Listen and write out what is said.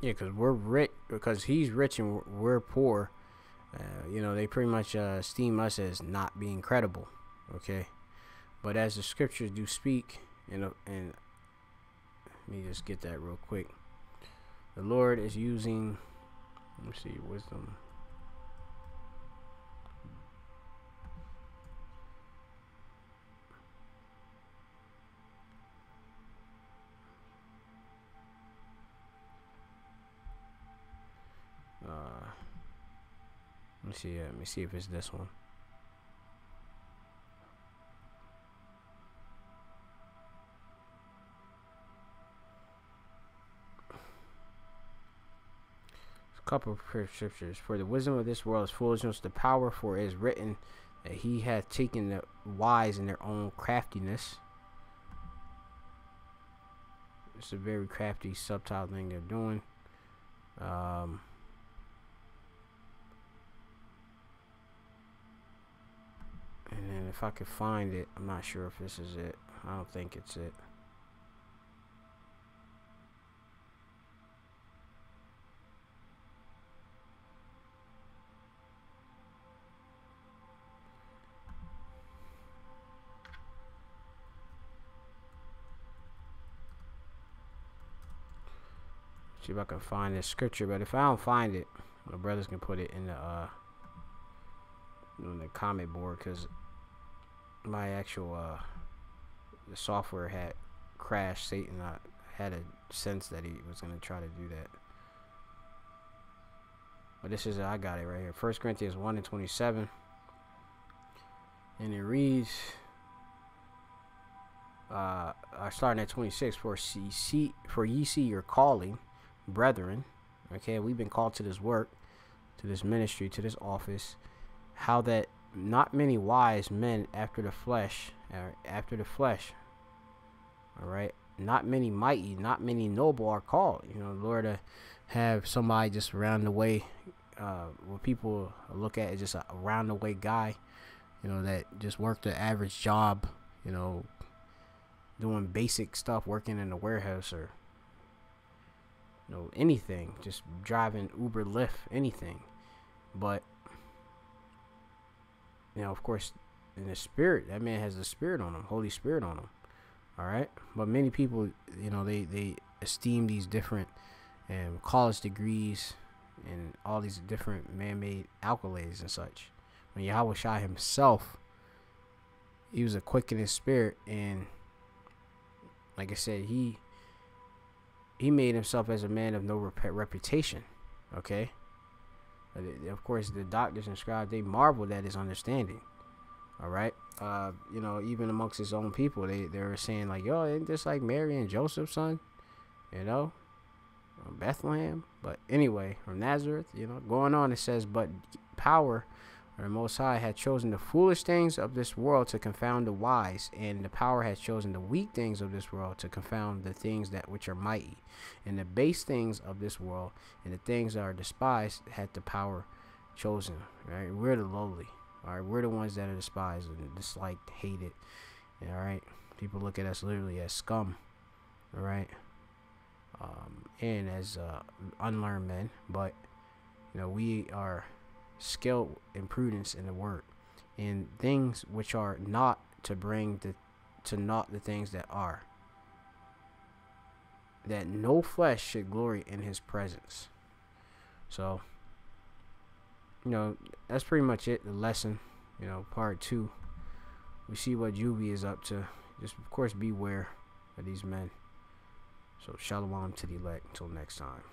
Yeah, because we're rich, because he's rich and we're poor. You know, they pretty much esteem us as not being credible. Okay, but as the scriptures do speak, and let me just get that real quick. The Lord is using, let me see, wisdom. Let me see if it's this one. There's a couple of scriptures. For the wisdom of this world is foolishness to power, for it is written that he hath taken the wise in their own craftiness. It's a very crafty, subtle thing they're doing. And then if I could find it, I'm not sure if this is it. I don't think it's it. See if I can find this scripture, but if I don't find it, my brothers can put it in the comment board, because my actual the software had crashed. Satan had a sense that he was going to try to do that, but this is, I got it right here. First Corinthians 1:27, and it reads, starting at 26, for ye see your calling, brethren. Okay, we've been called to this work, to this ministry, to this office, how that not many wise men after the flesh, all right, not many mighty, not many noble are called. You know, the Lord have somebody just around the way, what people look at is just a around the way guy, you know, that just worked the average job, you know, doing basic stuff, working in a warehouse, or, you know, anything, just driving Uber, Lyft, anything. But now, of course, in the spirit, that man has the spirit on him, Holy Spirit on him. All right. But many people, you know, they esteem these different college degrees and all these different man-made accolades and such. When Yahweh Shah himself, he was a quick in his spirit. And like I said, he made himself as a man of no reputation. Okay. Of course, the doctors and scribes, they marveled at his understanding. All right, you know, even amongst his own people, they were saying like, "Yo, ain't this like Mary and Joseph's son?" You know, from Bethlehem. But anyway, from Nazareth. You know, going on, it says, "But power, or the Most High, had chosen the foolish things of this world to confound the wise, and the power has chosen the weak things of this world to confound the things that which are mighty, and the base things of this world, and the things that are despised, hath the power chosen." Right? We're the lowly. All right, we're the ones that are despised and disliked, hated. All right, people look at us literally as scum. All right, and as unlearned men. But you know, we are skill and prudence in the word, and things which are not, to bring to naught the things that are, that no flesh should glory in his presence. So, you know, that's pretty much it, the lesson. You know, part 2, we see what Juvie is up to. Just, of course, beware of these men. So shalom to the elect until next time.